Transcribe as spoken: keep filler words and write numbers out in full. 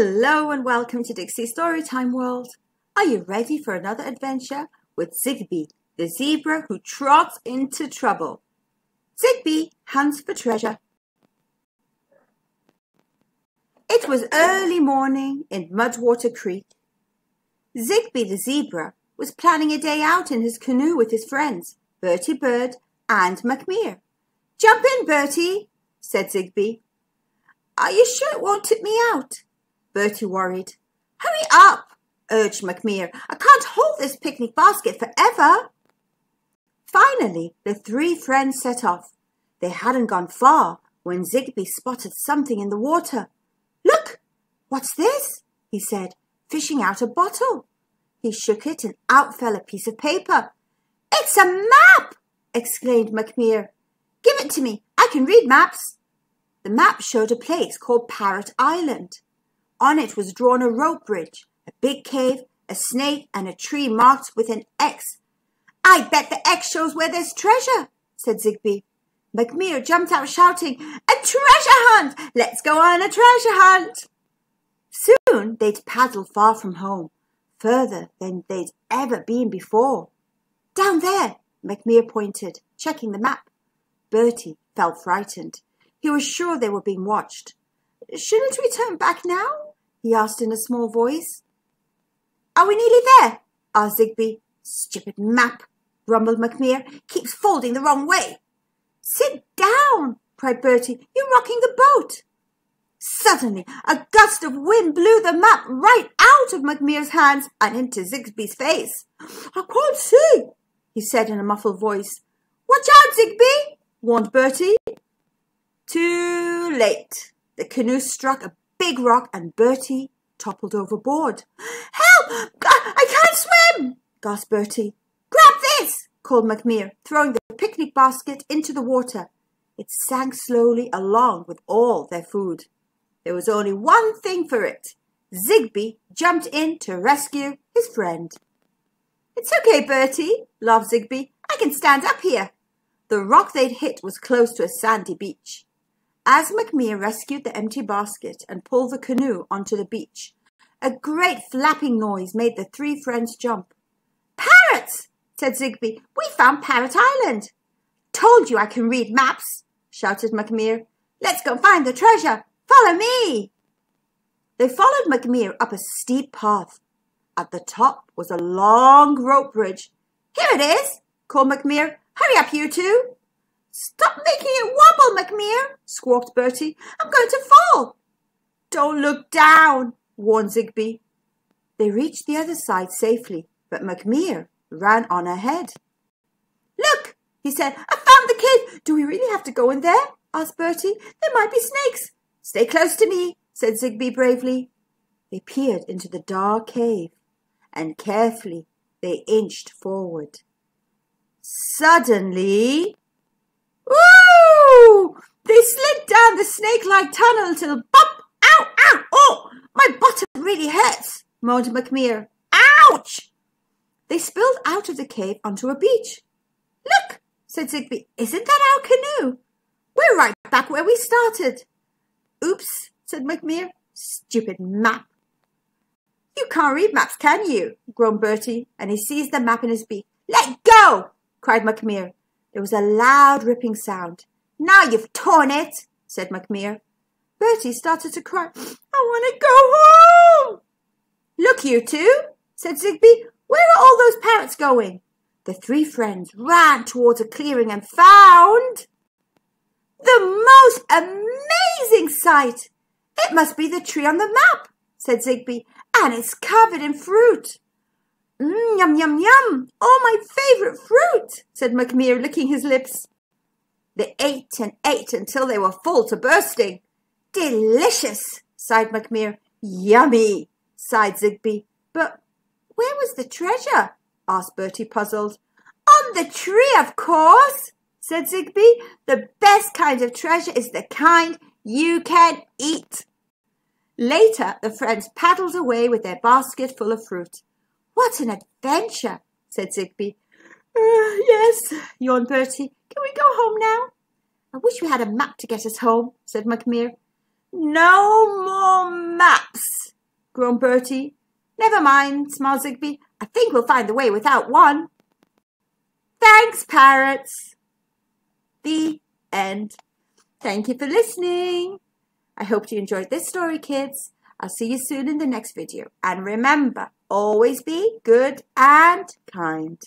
Hello and welcome to Dixy's Storytime World. Are you ready for another adventure with Zigby, the zebra who trots into trouble? Zigby hunts for treasure. It was early morning in Mudwater Creek. Zigby the zebra was planning a day out in his canoe with his friends, Bertie Bird and McMeer. "Jump in, Bertie," said Zigby. "Are you sure it won't tip me out?" Bertie worried. "Hurry up," urged McMeer. "I can't hold this picnic basket forever." Finally, the three friends set off. They hadn't gone far when Zigby spotted something in the water. "Look, what's this?" he said, fishing out a bottle. He shook it and out fell a piece of paper. "It's a map!" exclaimed McMeer. "Give it to me. I can read maps." The map showed a place called Parrot Island. On it was drawn a rope bridge, a big cave, a snake, and a tree marked with an X. "I bet the X shows where there's treasure," said Zigby. McMeer jumped out shouting, "A treasure hunt! Let's go on a treasure hunt!" Soon they'd paddled far from home, further than they'd ever been before. "Down there," McMeer pointed, checking the map. Bertie felt frightened. He was sure they were being watched. "Shouldn't we turn back now?" he asked in a small voice. "Are we nearly there?" asked Zigby. "Stupid map," grumbled McMeer. "Keeps folding the wrong way." "Sit down," cried Bertie. "You're rocking the boat." Suddenly, a gust of wind blew the map right out of McMeer's hands and into Zigby's face. "I can't see," he said in a muffled voice. "Watch out, Zigby," warned Bertie. Too late. The canoe struck a big rock and Bertie toppled overboard. "Help! I can't swim!" gasped Bertie. "Grab this!" called McMeer, throwing the picnic basket into the water. It sank slowly along with all their food. There was only one thing for it. Zigby jumped in to rescue his friend. "It's okay, Bertie," laughed Zigby. "I can stand up here." The rock they'd hit was close to a sandy beach. As McMeer rescued the empty basket and pulled the canoe onto the beach, a great flapping noise made the three friends jump. "Parrots!" said Zigby. "We found Parrot Island." "Told you I can read maps," shouted McMeer. "Let's go find the treasure. Follow me." They followed McMeer up a steep path. At the top was a long rope bridge. "Here it is," called McMeer. "Hurry up, you two." "Stop making it wobble, McMeer," squawked Bertie. "I'm going to fall." "Don't look down," warned Zigby. They reached the other side safely, but McMeer ran on ahead. "Look," he said, "I found the cave." "Do we really have to go in there?" asked Bertie. "There might be snakes." "Stay close to me," said Zigby bravely. They peered into the dark cave, and carefully they inched forward. Suddenly, ooh! They slid down the snake-like tunnel till bump! Ow! Ow! "Oh! My bottom really hurts!" moaned McMeer. "Ouch!" They spilled out of the cave onto a beach. "Look!" said Zigby. "Isn't that our canoe? We're right back where we started." "Oops!" said McMeer. "Stupid map." "You can't read maps, can you?" groaned Bertie, and he seized the map in his beak. "Let go!" cried McMeer. There was a loud ripping sound. "Now you've torn it," said McMeer. Bertie started to cry. "I want to go home." "Look, you two," said Zigby. "Where are all those parrots going?" The three friends ran towards a clearing and found the most amazing sight. "It must be the tree on the map," said Zigby, "and it's covered in fruit." "Mm, yum, yum, yum. Oh, my favourite fruit," said McMeer, licking his lips. They ate and ate until they were full to bursting. "Delicious," sighed McMeer. "Yummy," sighed Zigby. "But where was the treasure?" asked Bertie, puzzled. "On the tree, of course," said Zigby. "The best kind of treasure is the kind you can eat." Later, the friends paddled away with their basket full of fruit. "What an adventure," said Zigby. Uh, yes, yawned Bertie. "Can we go home now?" "I wish we had a map to get us home," said McMeer. No more maps, groaned Bertie. Never mind, smiled Zigby. I think we'll find the way without one. Thanks, parrots. The end. Thank you for listening. I hope you enjoyed this story, kids. I'll see you soon in the next video. And remember, always be good and kind.